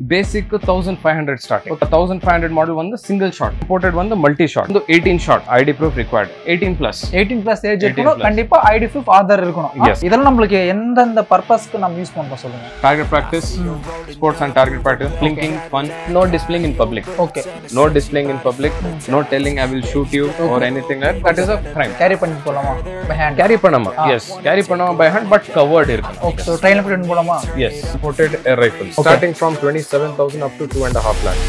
Basic 1500 starting. 1500 model one the single shot, imported one the multi shot. 18 shot ID proof required. 18 plus age irukkono kandipa ID proof aadhar irukkono. Yes. Idella namukku endha the purpose ku nam use panna solunga. Target practice, sports and target practice, blinking fun, no displaying in public. Okay. No displaying in public, no telling I will shoot you or anything like that. That is a crime. Carry pannipolama by hand. Carry pannama. Yes. Carry pannama by hand but covered irukkono. Okay. So train pannipolama. Yes. Imported air rifle starting from 27,000 up to 2.5 lakhs.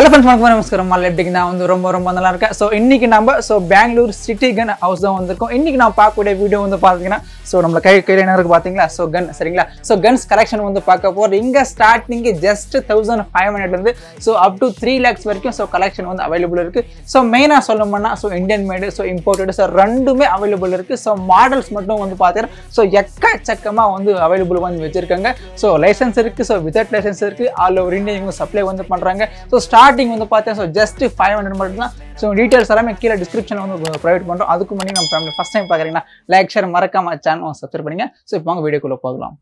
Hello friends, namaskaram. Malay big na undu romba nalarka. So inniki namba so Bangalore City Gun House da undu ko inniki na paakode video undu paathina. So namla kai narakku paathingla. So gun seringla. So guns collection undu paaka por inga starting ge just 1500 undu. So up to 3 lakhs varaikum so collection undu available irukku. So main ah sollumbana so Indian made so imported so rendume available irukku. So models mattum undu paathira. So yakka chakkama undu available vandu vechirukanga. So license irukku so without license irukku all over India inga supply undu pandranga. So starting on the path, so just 500 மட்டும்தான். So details எல்லாமே கீழ description வந்து private பண்றோம். அதுக்கு முன்னாடி நம்ம family first time பார்க்கறீங்கன்னா like share மறக்காம channel subscribe பண்ணுங்க. So இப்போ வாங்க வீடியோக்குள்ள போகலாம்.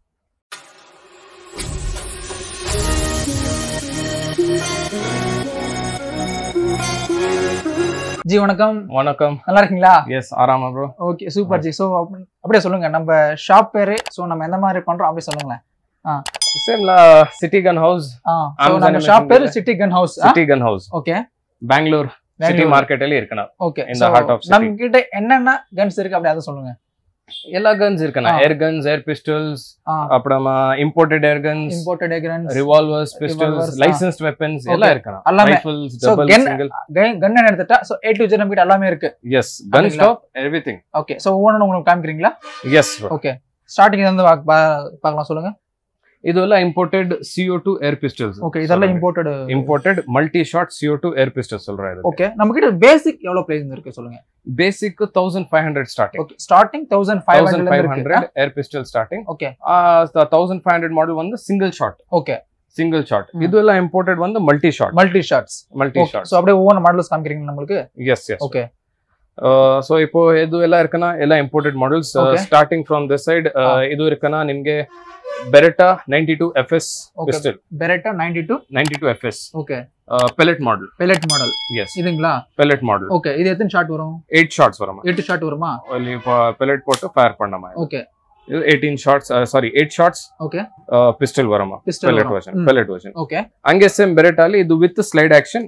ஜி வணக்கம். வணக்கம். நல்லா இருக்கீங்களா? எஸ் ஆராமா bro. Okay super ji. So அப்படியே சொல்லுங்க நம்ம ஷாப் பேரு so நம்ம என்ன மாதிரி பண்றோம் அப்படியே சொல்லுங்க. Same la City Gun House. So our shop is City Gun House. City Gun House. Okay. Bangalore. City market alli irukana. Okay. In the heart of city. Namukite enna na guns irukku apdi adha solunga. Ella guns irukana. Air guns, air pistols, appadama imported air guns, revolvers, pistols, licensed weapons ella irukana. Rifles, double, single. Gun enna eduthata so A to Z namukite ellame irukku. Yes. Gun stock everything. Okay. So one na ungalku kaamikringla? Yes bro. Okay. Starting indha paakalam solunga. Idolla imported CO2 air pistols. Okay, idella imported multi-shot CO2 air pistols solra idhu. Okay, namakku basic evlo price irukku solunga. Basic 1500 starting. Okay, starting 1500 air pistol starting. Okay, the 1500 model one the single shot. Okay, single shot. Idolla imported one the multi-shot. Multi-shots. So apdi one models kaamikringa namakku. Yes, yes. Okay. So ipo idu ella irukana ella imported models starting from this side idu irukana nimge Beretta 92 FS pistol. Beretta 92 FS. Okay. Pellet model. Yes. Idengla. Pellet model. Okay. Idhe ethan shot varum? 8 shots varum. 8 shot varuma? Only pellet potu fire pannama. Okay. 18 shots. Sorry, 8 shots. Okay. Pistol varuma. Pellet version. Pellet version. Okay. Ange same Beretta li idu with slide action.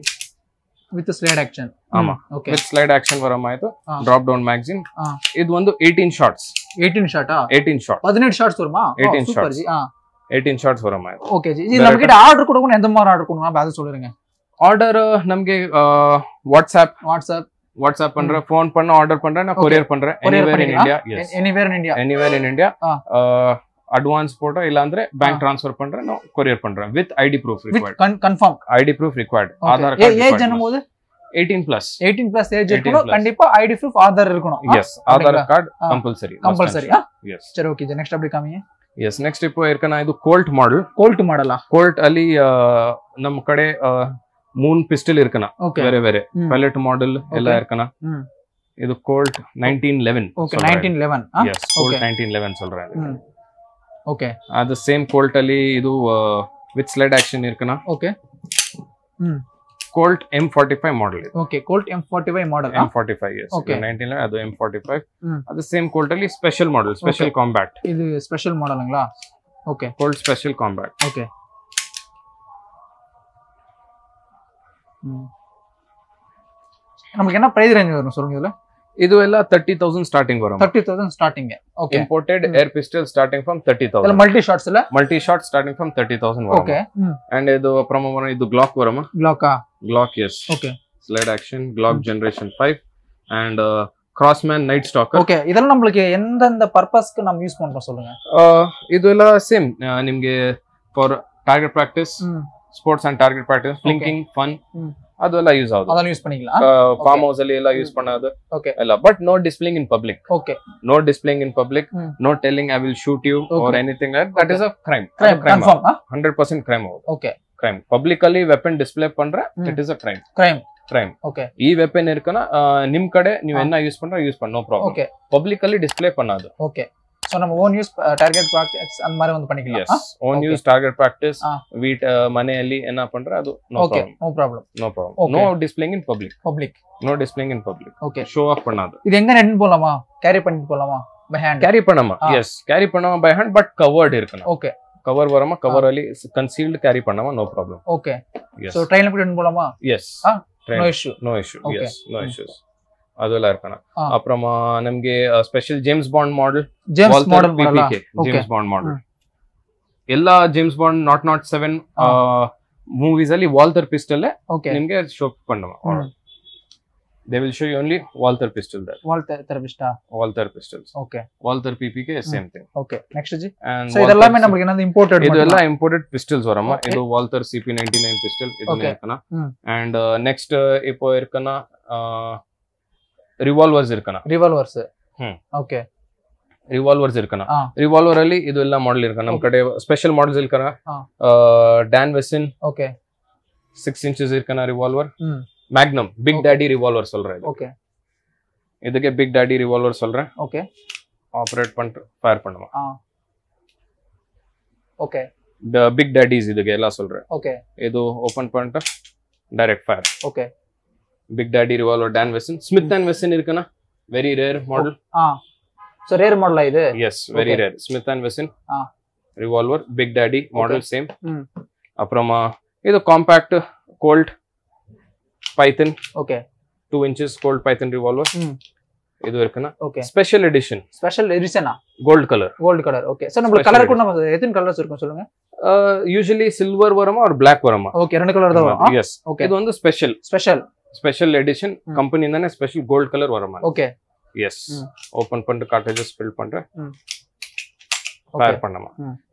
With slide action. Ama. Okay. With slide action varuma idu drop down magazine. Idu vandu 18 shots. 18 shot ah 18 shots varuma 18 super ji 18 shots varuma. Okay ji, idu namukku order kodukona endha mari order kodukona badha solreenga. Order namge WhatsApp pandra, phone panna, order pandra na courier pandra anywhere in India. Yes, anywhere in India advance photo illa andre bank transfer pandra na courier pandra with ID proof required, with confirm ID proof required. Aadhar card age janamode 18 plus age irukkono kandipa ID proof aadhar irukkono. Yes, aadhar card compulsory. Yes sir. Okay, the next update kamiye. Yes, next ipo irukana idu Colt model ah Colt ali nam kade moon pistol irukana vere pellet model ella irukana. Idu Colt 1911. Okay, 1911 ah. Yes, Colt 1911 solra. Okay, the same Colt ali idu with slide action irukana. Okay. Colt M45 model. Okay, Colt M45 model. M45, yes. Okay. 1911 adu M45. Adu same Colt alli special model, special combat. Idu special model angla. Okay. Colt special combat. Okay. Namakku enna price range varum solunga idula? Idu ella 30,000 starting varum. 30,000 starting. Okay. Imported air pistol starting from 30,000. Ella multi-shots illa? Multi-shots starting from 30,000 varum. Okay. And idu apparama varum idu Glock varuma? Glock ah. Glock, yes. Okay. Slide action, Glock generation 5 and Crossman Night Stalker. Okay, idella namakku endha purpose ku nam use pandrom solunga. Idu ella same nimge for target practice, sports and target practice, flinking, fun. That's use farm house use but no displaying in public. Okay. No displaying in public. No telling I will shoot you or anything like that. That is a crime. Crime. 100% crime. Okay. Crime. Publicly weapon display pandra. It is a crime. Crime. Okay. This weapon nim kade you use no problem. Okay. Publicly display panadu. Okay. So, we own use target practice and yes, own use target practice. Wheat money ali enna pandra adu no problem. No problem. No problem. Okay. No displaying in public. No displaying in public. Okay. Show off panadu. Idu enga ned polama carry pannit polama by hand. Carry panama. Yes, carry panama by hand but covered irukana. Okay. Cover varama cover ali concealed carry panama no problem. Okay. Yes. So train pannit polama. Yes. No issue. No issue. Okay. Yes. No issues. Special James Bond model. James Bond PPK. James Bond model. Ella James Bond 007 movies ali Walther pistol nimge show pandama. They will show you only Walther pistol there. Walther pistols. Okay. Walther PPK is same thing. Okay. Next ji. And so idella me namakku enna imported. Idella imported pistols varamma. Idu Walther CP99 pistol idu irkana. And next ipo irkana revolvers irkana. Revolvers. Okay. Revolvers irkana. Revolver ali idu ella model irkana. Nam kade special models irkana. Dan Wesson. Okay. 6 inches irkana revolver. Magnum Big Daddy revolver solra. Okay. Idike Big Daddy revolver solra. Okay. Operate pan fire panama. Okay. The Big Daddies idike ella solra. Okay. Idu open pan direct fire. Okay. Big Daddy revolver Dan Wesson. Smith and Wesson irkana. Very rare model. So rare model idu. Yes, very rare. Smith and Wesson. Revolver Big Daddy model same. Aprama idu compact Colt Python. Okay. 2 inches Colt Python revolver. Idu irkana. Okay. Special edition. Special edition gold color. Gold color. Okay. So namakku color kodna mathu ethin colors irkum solunga. Usually silver varama or black varama. Okay, rendu color da varama. Yes. Okay. Idu ondu special. Special edition company indane special gold color varama. Okay. Yes. Open pandu cartridges fill pandra. Fire pannama.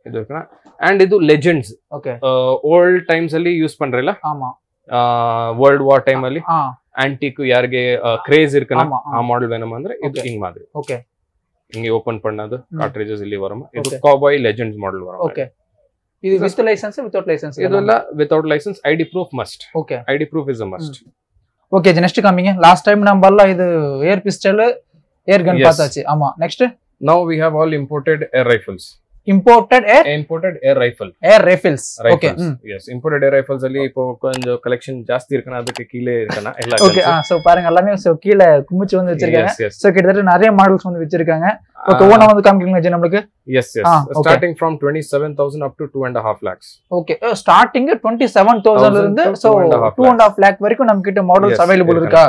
Idu irkana. And idu legends. Okay. Old times alli use pandrilla. Ama. World War time ali antique yarge craze irkana aa model venama andre idu king madri. Okay. Inge open pannadu cartridges illi varama. Idu cowboy legends model varama. Okay. Idu with license without license idu alla without license ID proof must. Okay. ID proof is a must. Okay, next coming last time namballa idu air pistol air gun paathachi. Ama next now we have all imported air rifles. Imported air rifle. Air rifles. Okay. Yes. Imported air rifles ali ipo konja collection jaasti irukana adukke keele irukana ella. Okay. So paranga allame so keele kumuchu vandu vechirukanga. So kidathara nariya models vandu vechirukanga. Okay. One vandu kamikkinga je namakku. Yes, yes. Starting from 27,000 up to 2.5 lakhs. Okay. Starting 27,000 la irundhu so 2.5 lakh varaiku namukkitta models available iruka.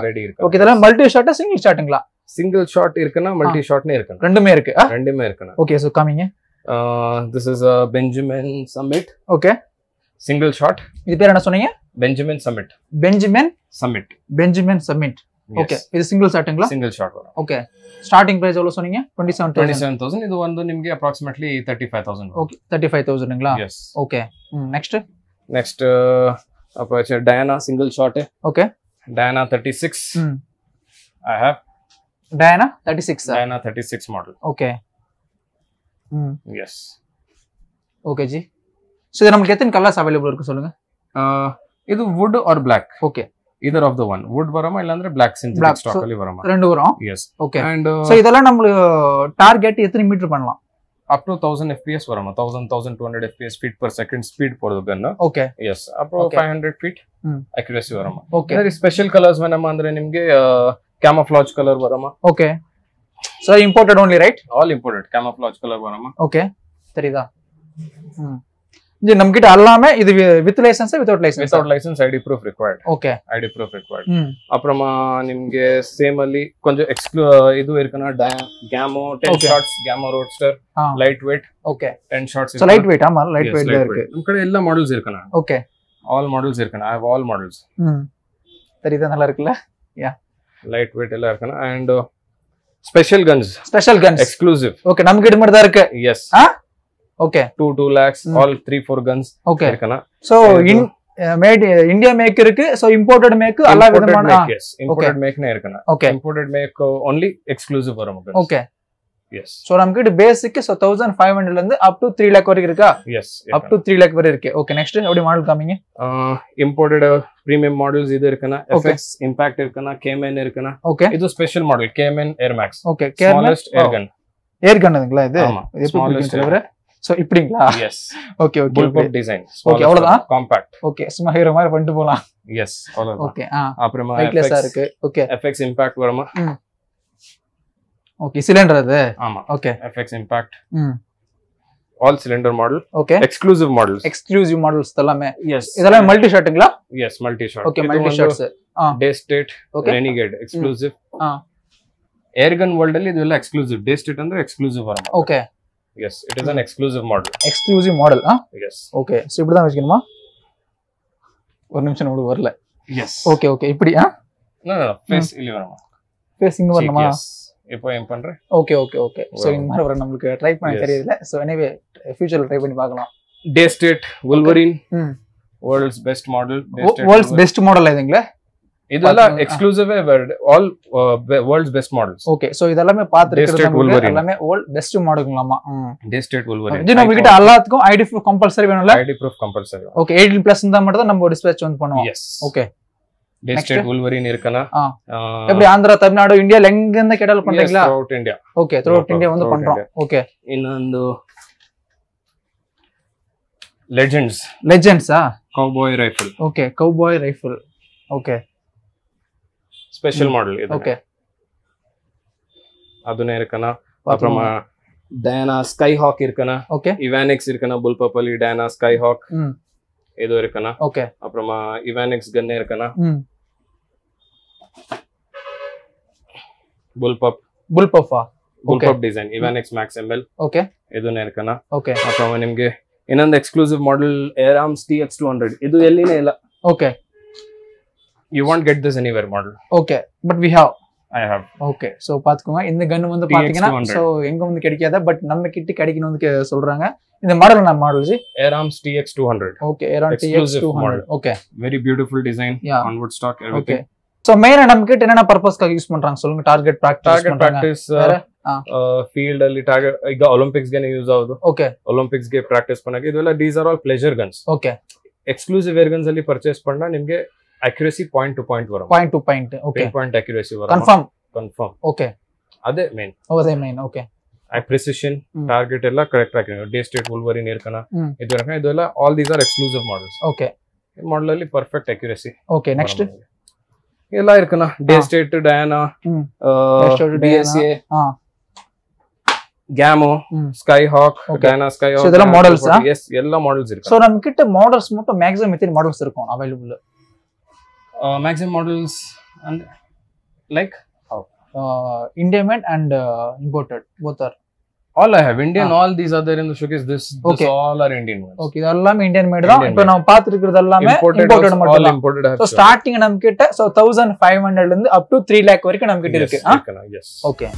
Okay. Idella multi shot single shooting la. Single shot irukana multi shot ne irukana. Rendume irukku. Rendume irukana. Okay. So coming this is a Benjamin Summit. Okay. Single shot. This is the Benjamin Summit. Benjamin Summit. Yes. Okay. This is single shot. Single shot. Okay. Starting price is 27,000. 27,000. This one approximately 35,000. Okay. 35,000. Yes. Okay. Next. Next. Diana single shot. Okay. Diana 36. I have. Diana 36. Diana 36 model. Okay. Yes. Okay, ji. So there are many colors available. Either wood or black. Okay. Either of the one. Wood varama illandre black synthetic black. Stock ali varama. Rendu varam. Yes. Okay. And so idella namlu target ethani meter pannalam. Up to 1000 FPS varama. 1200 FPS feet per second speed podu gun. Okay. Yes. Up to 500 feet accuracy varama. Okay. There is special colors venama andre nimge camouflage color varama. Okay. So imported only, right? All imported. Camouflage color varama. Okay. Therida. Je namkitta allame idu with license without license. Without license ID proof required. Okay. ID proof required. Aprama nimge same alli konja idu irkana Gamo 10 shots Gamo roadster lightweight. Okay. 10 shots. So lightweight ama lightweight la irukku. Namkade ella models irkana. Okay. All models irkana. I have all models. Therida nalla irukla. Yeah. Lightweight ella irkana and special guns. Special guns. Exclusive. Okay. Yes. Okay. 2 lakhs. All 3-4 guns. Okay. So, in made India make irukku, so imported make alla vidhamana. Yes, imported make na irukana. Okay. Imported make only exclusive varum. Okay. Yes. So namukku it basic so 1500 la up to 3 lakh varaiku iruka. Yes. Up to 3 lakh varaiku iruke. Okay, next evadi model coming? Imported premium models idu irukana, FX Impact irukana, KMN irukana. Okay. Idu special model KMN Air Max. Okay. Smallest air gun. Air gun adengla idu. Smallest ever. So ipdingla. Yes. Okay, okay. Bullpup design. Okay, avladha compact. Okay, summa hero mari pandu polam. Yes, avladha. Okay, aprema FX iruke. Okay. FX Impact varama. Okay, cylinder adu. Ama. Okay. FX Impact. All cylinder model. Okay. Exclusive models. Exclusive models thalame. Yes. Idala multi shot ingla? Yes, multi shot. Okay, multi shots. Daystate Renegade exclusive. Air gun world alli idu ella exclusive. Daystate andre exclusive varama. Okay. Yes, it is an exclusive model. Exclusive model, huh? Yes. Okay. So ipdi dhaan vechikkanuma. One nimisham odu varala. Yes. Okay, okay. Ipdi, huh? No. Face illi varama. Face inga varama. Yes. Ipo aim pandra. Okay, okay, okay. So inga mara varam namukku try panna theriyadilla. So anyway, future la try panni paakalam. Daystate Wolverine. World's best model. World's best model idengla. Idella exclusive all world's best models. Okay, so idella me paathirukkiradhu idella me all best model galama. Daystate Wolverine. Idhu namu kitta allathukum ID proof compulsory venulla. ID proof compulsory. Okay, 18 plus inda matta namu dispatch on panuvom. Yes. Okay. Daystate Wolverine irukana. Every Andhra, Tamil Nadu, India lenga inda kedal pandringla. Yes, throughout India. Okay, throughout India vandu pandrom. Okay. Innondu legends. Legends ah. Cowboy rifle. Okay, cowboy rifle. Okay. Special model. Okay. Aduna irukana. Aprama Diana Skyhawk irukana. Okay. Evanix irukana, bullpup Diana Skyhawk. Edo irukana. Okay. Aprama Evanix gun irukana. Bullpup. Bullpup. Bullpup design. Evanix Max ML. Okay. Edo irukana. Okay. Aprama nimge inond exclusive model Air Arms TX200. Idu elline illa. Okay. You won't get this anywhere model. Okay, but we have. I have. Okay, so paathukuma indha gun vandu paathina so enga vandu kedikada but namme kitti kedikanunnu solranga indha model na model ji Air Arms TX200. Okay, Air Arms TX200. Okay, very beautiful design. Yeah. On wood stock everything. Okay. So main namme kitta enna purpose ka use pandranga solunga target practice. Target practice field alli target iga Olympics gane use agudhu. Okay. Olympics ge practice panage idella these are all pleasure guns. Okay. Exclusive air guns alli purchase panna nimge accuracy point to point varum. Point to point. Okay. Point accuracy varum. Confirm. Okay. Adhe main. Adhe main. Okay. Precision target ella correct aagirukku. Daystate Wolverine irukana. Idu irukana idu ella all these are exclusive models. Okay. Ee model alli perfect accuracy. Okay, next. Ella irukana Daystate Diana BSA Gamo Skyhawk Diana Skyhawk. So idella models ah? Yes, ella models irukana. So namakitta models motto maximum ethil models irukum available. Maximum models and like how? India made and imported both are. All I have Indian. All these are there in the showcase. This okay. This all are Indian ones. Okay, all are Indian made. Now, now, imported also, all imported. So starting nam kitta so 1500 and up to 3 lakh varaiku nam kitta irukke. Yes. Okay.